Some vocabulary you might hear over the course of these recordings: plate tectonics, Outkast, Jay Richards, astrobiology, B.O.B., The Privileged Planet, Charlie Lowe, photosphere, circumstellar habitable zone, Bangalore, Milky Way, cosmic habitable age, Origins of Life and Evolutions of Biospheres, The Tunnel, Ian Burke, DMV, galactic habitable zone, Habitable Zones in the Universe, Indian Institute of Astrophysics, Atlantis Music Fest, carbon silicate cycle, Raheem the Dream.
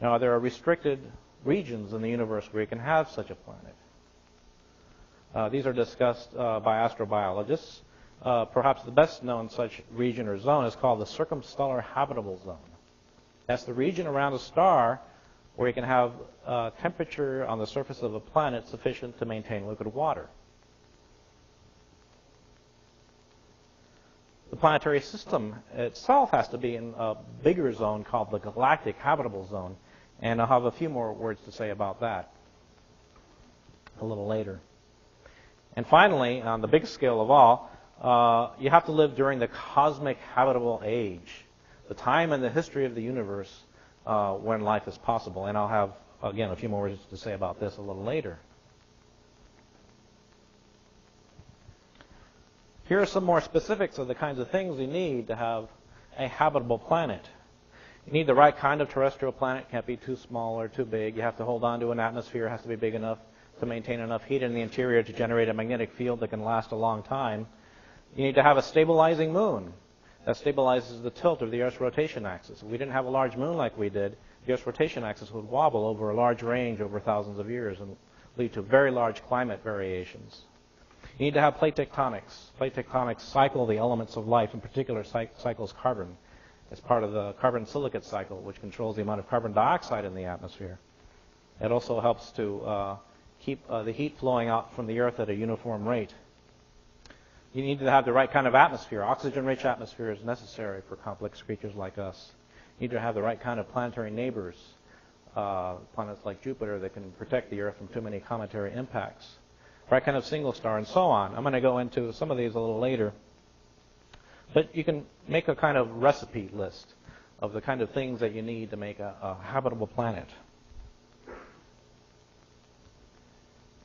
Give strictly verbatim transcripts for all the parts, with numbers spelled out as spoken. Now, there are restricted regions in the universe where you can have such a planet. Uh, these are discussed uh, by astrobiologists. Uh, perhaps the best known such region or zone is called the circumstellar habitable zone. That's the region around a star where you can have uh, temperature on the surface of a planet sufficient to maintain liquid water. The planetary system itself has to be in a bigger zone called the galactic habitable zone, and I'll have a few more words to say about that a little later. And finally, on the biggest scale of all, uh, you have to live during the cosmic habitable age, the time in the history of the universe uh, when life is possible. And I'll have, again, a few more words to say about this a little later. Here are some more specifics of the kinds of things you need to have a habitable planet. You need the right kind of terrestrial planet. It can't be too small or too big. You have to hold on to an atmosphere. It has to be big enough to maintain enough heat in the interior to generate a magnetic field that can last a long time. You need to have a stabilizing moon that stabilizes the tilt of the Earth's rotation axis. If we didn't have a large moon like we did, the Earth's rotation axis would wobble over a large range over thousands of years and lead to very large climate variations. You need to have plate tectonics. Plate tectonics cycle the elements of life, in particular cycles carbon. It's part of the carbon silicate cycle, which controls the amount of carbon dioxide in the atmosphere. It also helps to uh, keep uh, the heat flowing out from the Earth at a uniform rate. You need to have the right kind of atmosphere. Oxygen-rich atmosphere is necessary for complex creatures like us. You need to have the right kind of planetary neighbors, uh, planets like Jupiter that can protect the Earth from too many cometary impacts. Right kind of single star, and so on. I'm going to go into some of these a little later. But you can make a kind of recipe list of the kind of things that you need to make a, a habitable planet.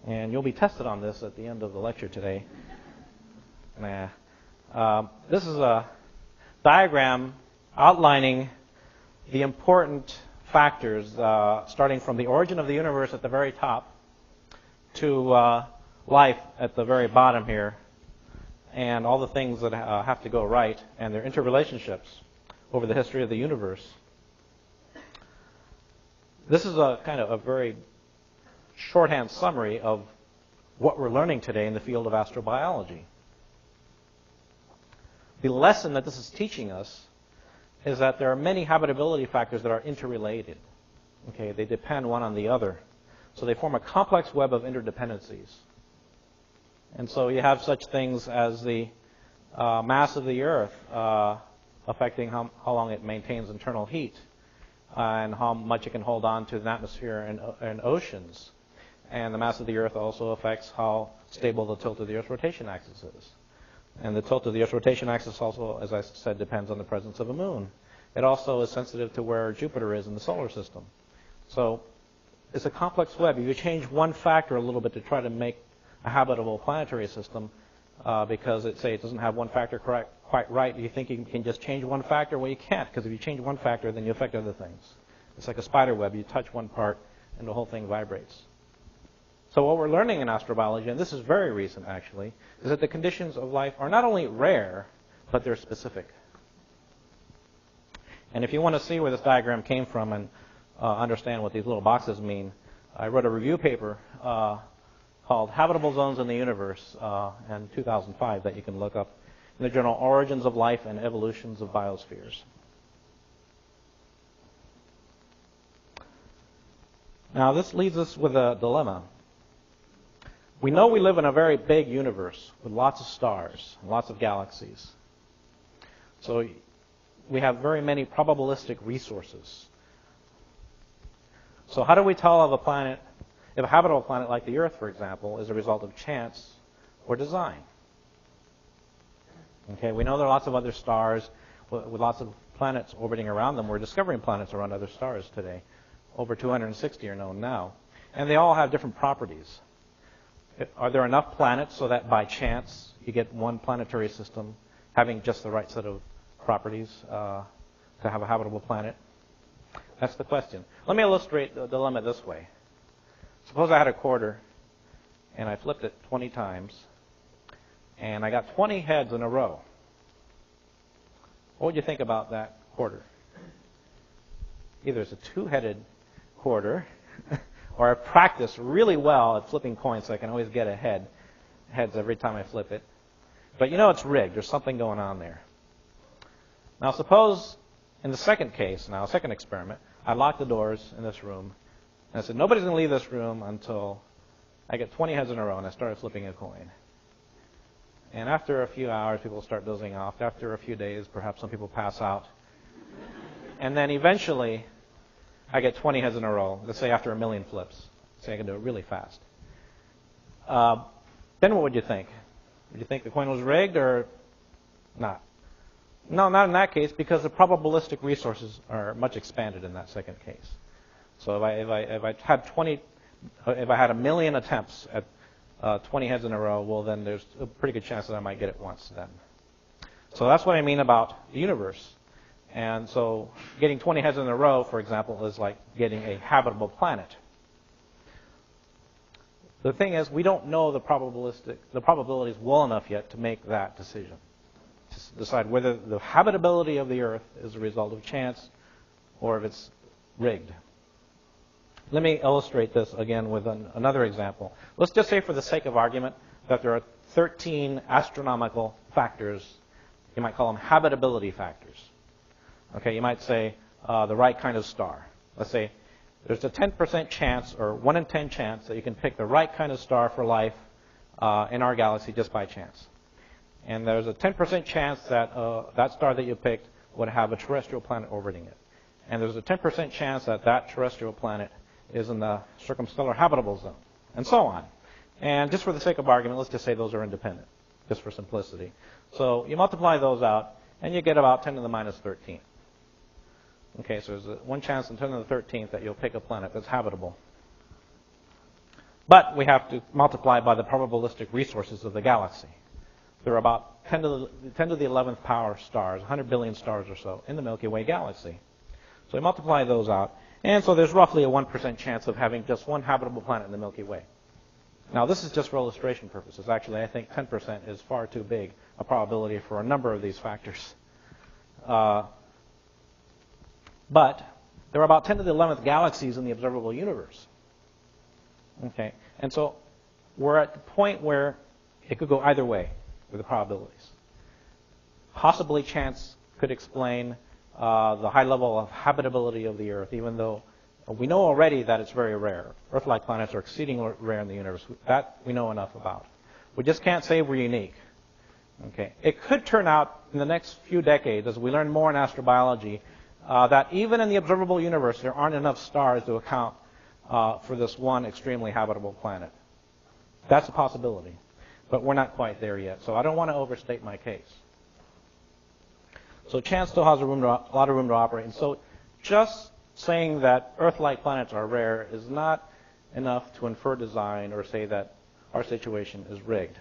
And you'll be tested on this at the end of the lecture today. Nah. Um, this is a diagram outlining the important factors, uh, starting from the origin of the universe at the very top to uh, life at the very bottom here, and all the things that uh, have to go right and their interrelationships over the history of the universe. This is a kind of a very shorthand summary of what we're learning today in the field of astrobiology. The lesson that this is teaching us is that there are many habitability factors that are interrelated. Okay, they depend one on the other. So they form a complex web of interdependencies. And so you have such things as the uh, mass of the Earth uh, affecting how, how long it maintains internal heat uh, and how much it can hold on to the atmosphere and, uh, and oceans. And the mass of the Earth also affects how stable the tilt of the Earth's rotation axis is. And the tilt of the Earth's rotation axis also, as I said, depends on the presence of a moon. It also is sensitive to where Jupiter is in the solar system. So it's a complex web. You change one factor a little bit to try to make a habitable planetary system, uh, because it say it doesn't have one factor correct, quite right. You think you can just change one factor? Well, you can't, because if you change one factor, then you affect other things. It's like a spider web. You touch one part, and the whole thing vibrates. So what we're learning in astrobiology, and this is very recent actually, is that the conditions of life are not only rare, but they're specific. And if you want to see where this diagram came from and uh, understand what these little boxes mean, I wrote a review paper uh, called Habitable Zones in the Universe uh, in two thousand five that you can look up in the journal Origins of Life and Evolutions of Biospheres. Now this leaves us with a dilemma. We know we live in a very big universe with lots of stars, lots of galaxies. So we have very many probabilistic resources. So how do we tell of a planet, if a habitable planet like the Earth, for example, is a result of chance or design? Okay, we know there are lots of other stars with lots of planets orbiting around them. We're discovering planets around other stars today. Over two hundred sixty are known now. And they all have different properties. Are there enough planets so that by chance you get one planetary system having just the right set of properties uh, to have a habitable planet? That's the question. Let me illustrate the dilemma this way. Suppose I had a quarter, and I flipped it twenty times, and I got twenty heads in a row. What would you think about that quarter? Either it's a two-headed quarter, or I practice really well at flipping coins, so I can always get a head, heads every time I flip it. But you know it's rigged. There's something going on there. Now suppose in the second case, now second experiment, I locked the doors in this room, and I said nobody's going to leave this room until I get twenty heads in a row, and I started flipping a coin. And after a few hours, people start dozing off. After a few days, perhaps some people pass out. And then eventually, I get twenty heads in a row, let's say after a million flips. Say I can do it really fast. Uh, then what would you think? Would you think the coin was rigged or not? No, not in that case, because the probabilistic resources are much expanded in that second case. So if I, if I, if I had twenty, if I had a million attempts at uh, twenty heads in a row, well then there's a pretty good chance that I might get it once then. So that's what I mean about the universe. And so getting twenty heads in a row, for example, is like getting a habitable planet. The thing is, we don't know the probabilistic, the probabilities well enough yet to make that decision, to decide whether the habitability of the Earth is a result of chance or if it's rigged. Let me illustrate this again with an, another example. Let's just say for the sake of argument that there are thirteen astronomical factors. You might call them habitability factors. Okay, you might say uh, the right kind of star. Let's say there's a ten percent chance or one in ten chance that you can pick the right kind of star for life uh, in our galaxy just by chance. And there's a ten percent chance that uh, that star that you picked would have a terrestrial planet orbiting it. And there's a ten percent chance that that terrestrial planet is in the circumstellar habitable zone, and so on. And just for the sake of argument, let's just say those are independent, just for simplicity. So you multiply those out, and you get about ten to the minus thirteen. Okay, so there's one chance in ten to the thirteenth that you'll pick a planet that's habitable. But we have to multiply by the probabilistic resources of the galaxy. There are about ten to the eleventh power stars, one hundred billion stars or so, in the Milky Way galaxy. So we multiply those out, and so there's roughly a one percent chance of having just one habitable planet in the Milky Way. Now this is just for illustration purposes. Actually, I think ten percent is far too big a probability for a number of these factors. Uh, But there are about ten to the eleventh galaxies in the observable universe. Okay, and so we're at the point where it could go either way with the probabilities. Possibly chance could explain uh, the high level of habitability of the Earth, even though we know already that it's very rare. Earth-like planets are exceedingly rare in the universe. That we know enough about. We just can't say we're unique. Okay, it could turn out in the next few decades, as we learn more in astrobiology, Uh, that even in the observable universe, there aren't enough stars to account uh, for this one extremely habitable planet. That's a possibility, but we're not quite there yet. So I don't want to overstate my case. So chance still has a, room to, a lot of room to operate. And so just saying that Earth-like planets are rare is not enough to infer design or say that our situation is rigged.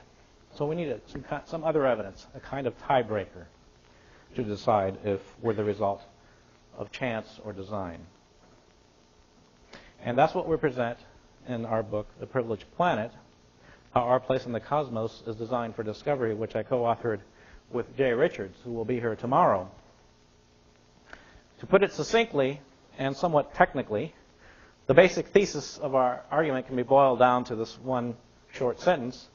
So we need a, some, some other evidence, a kind of tiebreaker, to decide if we're the result of chance or design. And that's what we present in our book, The Privileged Planet, How Our Place in the Cosmos is Designed for Discovery, which I co-authored with Jay Richards, who will be here tomorrow. To put it succinctly and somewhat technically, the basic thesis of our argument can be boiled down to this one short sentence,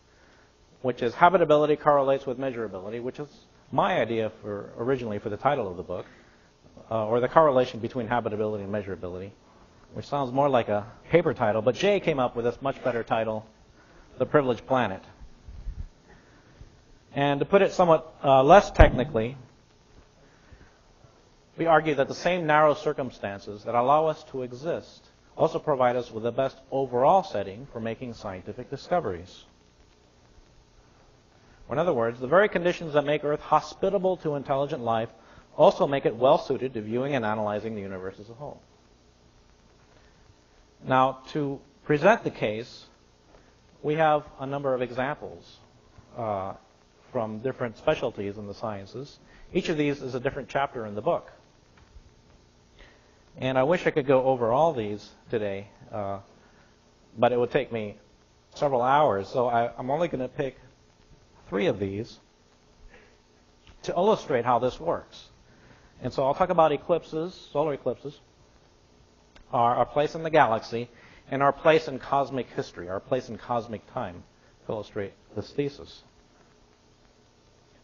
which is habitability correlates with measurability, which is my idea for originally for the title of the book. Uh, or the correlation between habitability and measurability, which sounds more like a paper title, but Jay came up with this much better title, The Privileged Planet. And to put it somewhat uh, less technically, we argue that the same narrow circumstances that allow us to exist also provide us with the best overall setting for making scientific discoveries. Or in other words, the very conditions that make Earth hospitable to intelligent life also make it well-suited to viewing and analyzing the universe as a whole. Now, to present the case, we have a number of examples uh, from different specialties in the sciences. Each of these is a different chapter in the book. And I wish I could go over all these today, uh, but it would take me several hours, so I, I'm only going to pick three of these to illustrate how this works. And so I'll talk about eclipses, solar eclipses, are our place in the galaxy and our place in cosmic history, our place in cosmic time, to illustrate this thesis.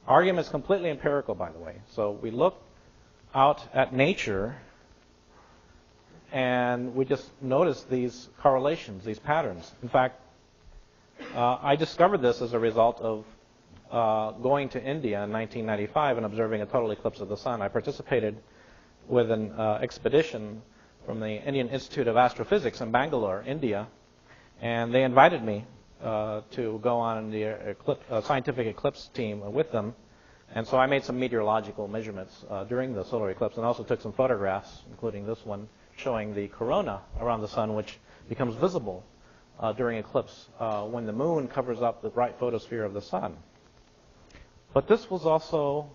Our argument is completely empirical, by the way. So we look out at nature and we just notice these correlations, these patterns. In fact, uh, I discovered this as a result of uh, going to India in nineteen ninety-five and observing a total eclipse of the sun. I participated with an uh, expedition from the Indian Institute of Astrophysics in Bangalore, India, and they invited me uh, to go on the eclipse, uh, scientific eclipse team with them. And so I made some meteorological measurements uh, during the solar eclipse and also took some photographs, including this one, showing the corona around the sun, which becomes visible uh, during eclipse uh, when the moon covers up the bright photosphere of the sun. But this was also